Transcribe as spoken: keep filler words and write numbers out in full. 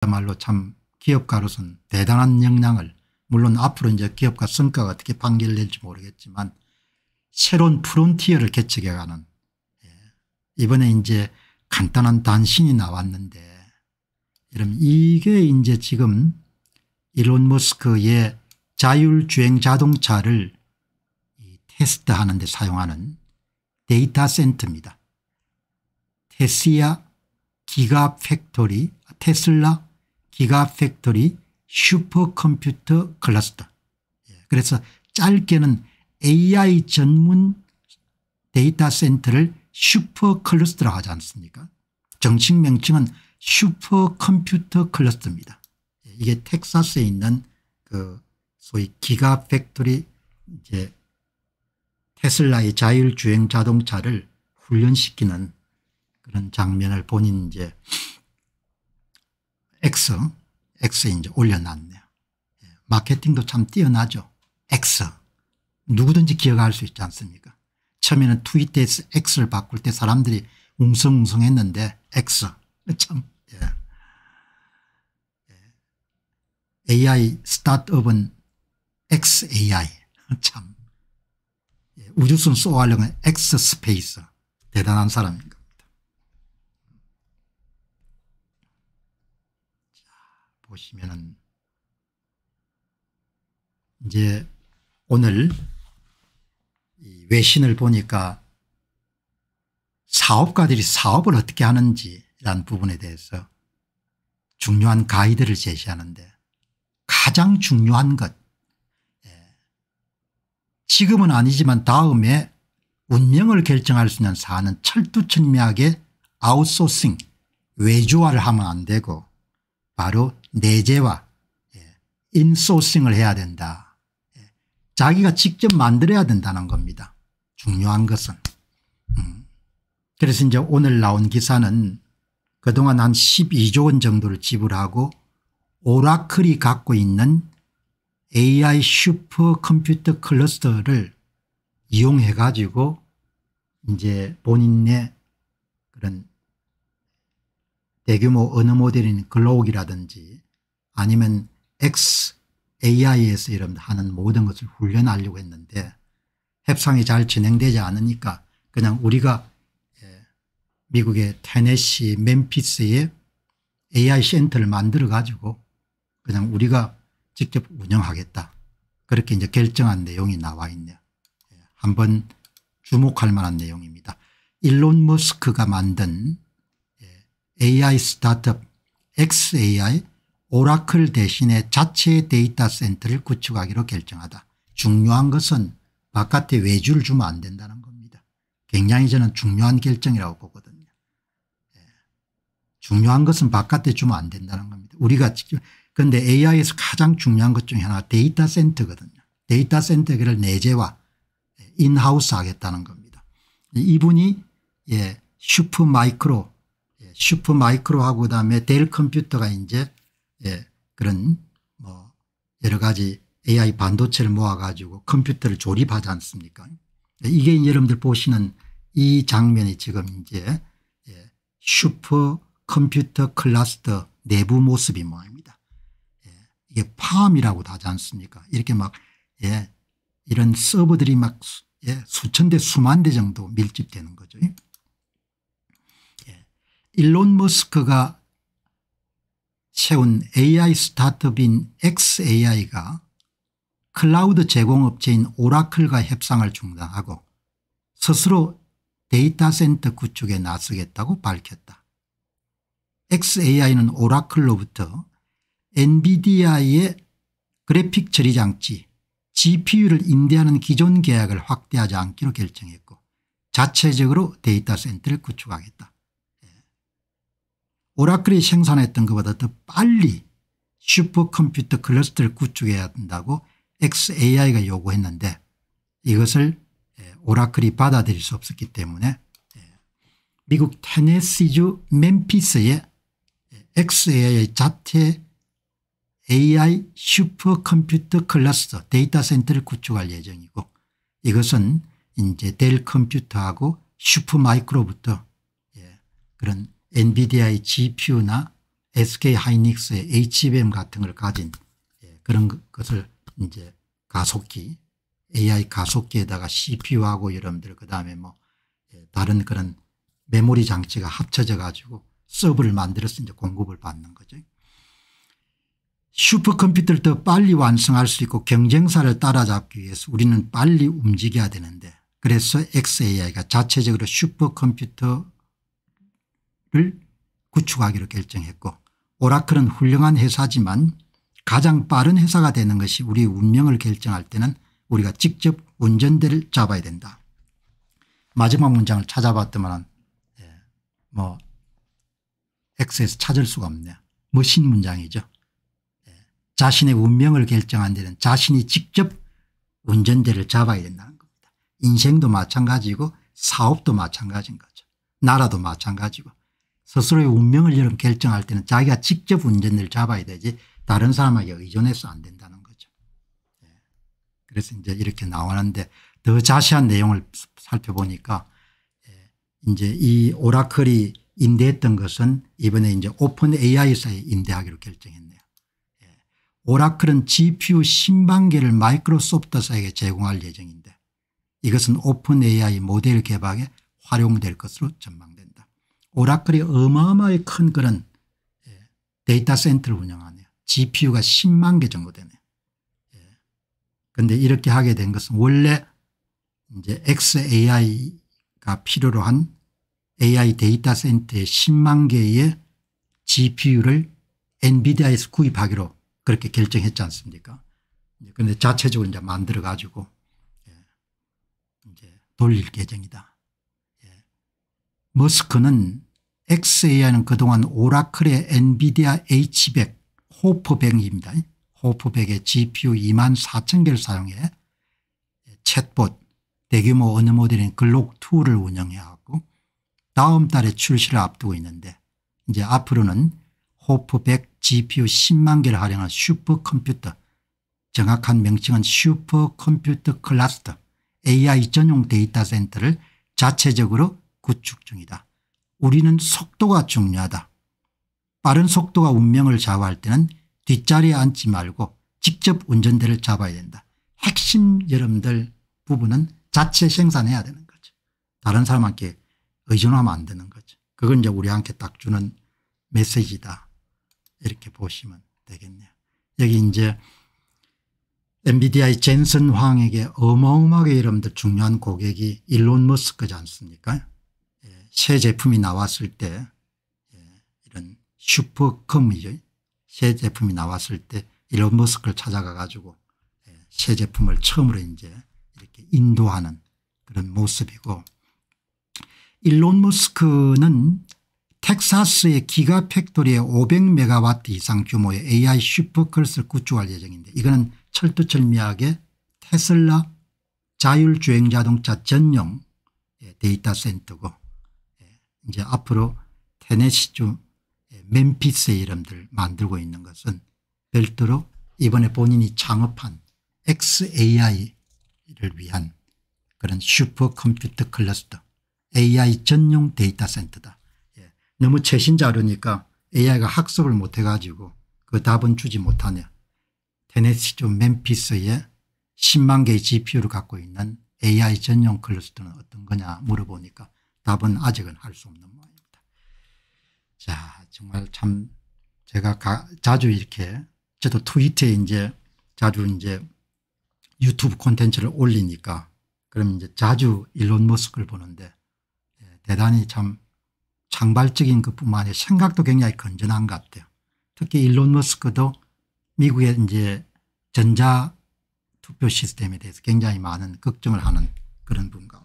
그야말로 참 기업가로서는 대단한 역량을, 물론 앞으로 이제 기업가 성과가 어떻게 판결될지 모르겠지만 새로운 프론티어를 개척해가는, 예. 이번에 이제 간단한 단신이 나왔는데, 이러면 이게 이제 지금 일론 머스크의 자율주행 자동차를 이 테스트하는 데 사용하는 데이터 센터입니다. 테스야 기가 팩토리, 테슬라 기가 팩토리 슈퍼컴퓨터 클러스터. 그래서 짧게는 에이아이 전문 데이터 센터를 슈퍼 클러스터라고 하지 않습니까? 정식 명칭은 슈퍼컴퓨터 클러스터입니다. 이게 텍사스에 있는 그 소위 기가 팩토리, 이제 테슬라의 자율주행 자동차를 훈련시키는 그런 장면을 본인 이제 X, X에 이제 올려놨네요. 마케팅도 참 뛰어나죠. X. 누구든지 기억할 수 있지 않습니까? 처음에는 트위터에서 X를 바꿀 때 사람들이 웅성웅성 했는데 X. 참, 예. 에이아이 스타트업은 엑스에이아이. 참. 예. 우주선 쏘아려면 X 스페이스. 대단한 사람입니다. 보시면은 이제 오늘 이 외신을 보니까 사업가들이 사업을 어떻게 하는지라는 부분에 대해서 중요한 가이드를 제시하는데, 가장 중요한 것, 예. 지금은 아니지만 다음에 운명을 결정할 수 있는 사안은 철두철미하게 아웃소싱, 외주화를 하면 안 되고 바로 내재화, 인소싱을 해야 된다. 자기가 직접 만들어야 된다는 겁니다. 중요한 것은. 음. 그래서 이제 오늘 나온 기사는 그동안 한 십이조 원 정도를 지불하고 오라클이 갖고 있는 에이아이 슈퍼컴퓨터 클러스터를 이용해 가지고 이제 본인의 그런 대규모 언어 모델인 글로우기라든지 아니면 엑스에이아이에서 이런 하는 모든 것을 훈련하려고 했는데, 협상이 잘 진행되지 않으니까 그냥 우리가 미국의 테네시 멤피스에 에이아이 센터를 만들어 가지고 그냥 우리가 직접 운영하겠다. 그렇게 이제 결정한 내용이 나와 있네요. 한번 주목할 만한 내용입니다. 일론 머스크가 만든 에이아이 스타트업 엑스에이아이 오라클 대신에 자체 데이터 센터를 구축하기로 결정하다. 중요한 것은 바깥에 외주를 주면 안 된다는 겁니다. 굉장히 저는 중요한 결정이라고 보거든요. 예. 중요한 것은 바깥에 주면 안 된다는 겁니다. 우리가 지금, 그런데 에이아이에서 가장 중요한 것 중에 하나 데이터 센터거든요. 데이터 센터를 내재화, 인하우스 하겠다는 겁니다. 이분이, 예, 슈퍼마이크로 슈퍼마이크로하고 그다음에 델 컴퓨터가 이제, 예, 그런 뭐 여러 가지 에이아이 반도체를 모아가지고 컴퓨터를 조립하지 않습니까? 이게 여러분들 보시는 이 장면이 지금 이제, 예, 슈퍼컴퓨터 클러스터 내부 모습이 뭐입니다. 예, 이게 팜이라고도 하지 않습니까? 이렇게 막, 예, 이런 서버들이 막, 예, 수천 대 수만 대 정도 밀집되는 거죠. 일론 머스크가 세운 에이아이 스타트업인 엑스에이아이가 클라우드 제공업체인 오라클과 협상을 중단하고 스스로 데이터 센터 구축에 나서겠다고 밝혔다. 엑스에이아이는 오라클로부터 엔비디아의 그래픽 처리 장치 지피유를 임대하는 기존 계약을 확대하지 않기로 결정했고 자체적으로 데이터 센터를 구축하겠다. 오라클이 생산했던 것보다 더 빨리 슈퍼컴퓨터 클러스터를 구축해야 한다고 엑스에이아이가 요구했는데 이것을 오라클이 받아들일 수 없었기 때문에 미국 테네시주 멤피스의 엑스에이아이 자체 에이아이 슈퍼컴퓨터 클러스터 데이터 센터를 구축할 예정이고, 이것은 이제 델 컴퓨터하고 슈퍼마이크로부터 그런 엔비디아의 지피유나 에스케이 하이닉스의 에이치비엠 같은 걸 가진 그런 것을 이제 가속기, 에이아이 가속기에다가 씨피유하고 여러분들 그 다음에 뭐 다른 그런 메모리 장치가 합쳐져 가지고 서브를 만들어서 이제 공급을 받는 거죠. 슈퍼컴퓨터를 더 빨리 완성할 수 있고 경쟁사를 따라잡기 위해서 우리는 빨리 움직여야 되는데, 그래서 엑스에이아이가 자체적으로 슈퍼컴퓨터를 구축하기로 결정했고, 오라클은 훌륭한 회사지만 가장 빠른 회사가 되는 것이 우리의 운명을 결정할 때는 우리가 직접 운전대를 잡아야 된다. 마지막 문장을 찾아봤더만 뭐 X에서 찾을 수가 없네요. 멋진 문장이죠. 자신의 운명을 결정한 데는 자신이 직접 운전대를 잡아야 된다는 겁니다. 인생도 마찬가지고 사업도 마찬가지인 거죠. 나라도 마찬가지고 스스로의 운명을 여러분 결정할 때는 자기가 직접 운전대를 잡아야 되지 다른 사람에게 의존해서 안 된다는 거죠. 그래서 이제 이렇게 나오는데 더 자세한 내용을 살펴보니까 이제 이 오라클이 임대했던 것은 이번에 이제 오픈 에이아이사에 임대하기로 결정했네요. 오라클은 지피유 십만 개를 마이크로소프트사에게 제공할 예정인데 이것은 오픈 에이아이 모델 개발에 활용될 것으로 전망된다. 오라클이 어마어마하게 큰 그런 데이터 센터를 운영하네요. 지피유가 십만 개 정도 되네요. 그런데 이렇게 하게 된 것은 원래 이제 엑스에이아이가 필요로 한 에이아이 데이터 센터에 십만 개의 지피유를 엔비디아에서 구입하기로 그렇게 결정했지 않습니까? 그런데 자체적으로 이제 만들어 가지고 이제 돌릴 예정이다. 머스크는 엑스에이아이는 그동안 오라클의 엔비디아 에이치 백, 호퍼백입니다. 호퍼백의 지피유 이만 사천 개를 사용해 챗봇, 대규모 언어 모델인 글록 이를 운영해왔고 다음 달에 출시를 앞두고 있는데 이제 앞으로는 호퍼백 지피유 십만 개를 활용한 슈퍼컴퓨터, 정확한 명칭은 슈퍼컴퓨터 클러스터 에이아이 전용 데이터 센터를 자체적으로 구축 중이다. 우리는 속도가 중요하다. 빠른 속도가 운명을 좌우할 때는 뒷자리에 앉지 말고 직접 운전대를 잡아야 된다. 핵심 여러분들 부분은 자체 생산해야 되는 거죠. 다른 사람한테 의존하면 안 되는 거죠. 그건 이제 우리한테 딱 주는 메시지다. 이렇게 보시면 되겠네요. 여기 이제 엔비디아의 젠슨 황에게 어마어마하게 여러분들 중요한 고객이 일론 머스크지 않습니까? 예, 새 제품이 나왔을 때 예, 이런 슈퍼컴이죠. 새 제품이 나왔을 때 일론 머스크를 찾아가 가지고 예, 새 제품을 처음으로 이제 이렇게 인도하는 그런 모습이고, 일론 머스크는 텍사스의 기가팩토리에 오백 메가와트 이상 규모의 에이아이 슈퍼클러스를 구축할 예정인데 이거는 철두철미하게 테슬라 자율주행자동차 전용 데이터 센터고, 이제 앞으로 테네시주 멤피스의 이름들 만들고 있는 것은 별도로 이번에 본인이 창업한 엑스에이아이를 위한 그런 슈퍼컴퓨터 클러스터 에이아이 전용 데이터 센터다. 너무 최신 자료니까 에이아이가 학습을 못해 가지고 그 답은 주지 못하네요. 테네시주 멤피스에 십만 개의 지피유를 갖고 있는 에이아이 전용 클러스터는 어떤 거냐 물어보니까 답은 아직은 할 수 없는 모양입니다. 자, 정말 참 제가 가, 자주 이렇게 저도 트위터에 이제 자주 이제 유튜브 콘텐츠를 올리니까 그럼 이제 자주 일론 머스크를 보는데 대단히 참 창발적인 것뿐만 아니라 생각도 굉장히 건전한 것 같아요. 특히 일론 머스크도 미국의 이제 전자 투표 시스템에 대해서 굉장히 많은 걱정을 하는 그런 분과